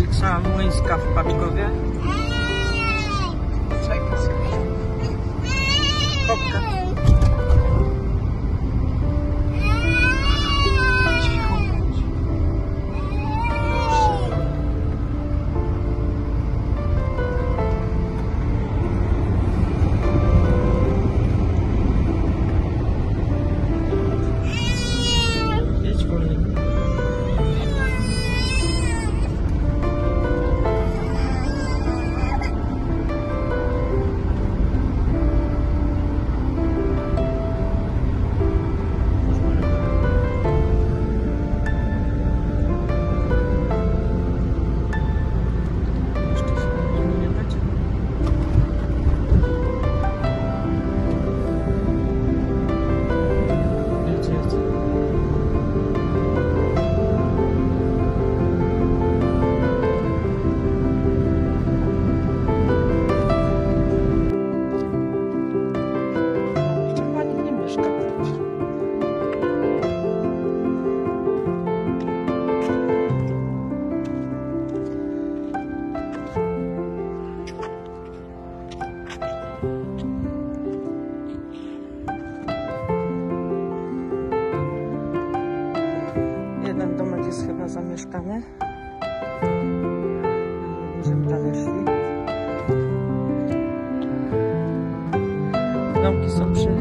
Wilcza Młyńska w Paczkowie. Czekaj sobie. Kopka. Zamieszkamy. Będziemy dalej szli. Domki są przy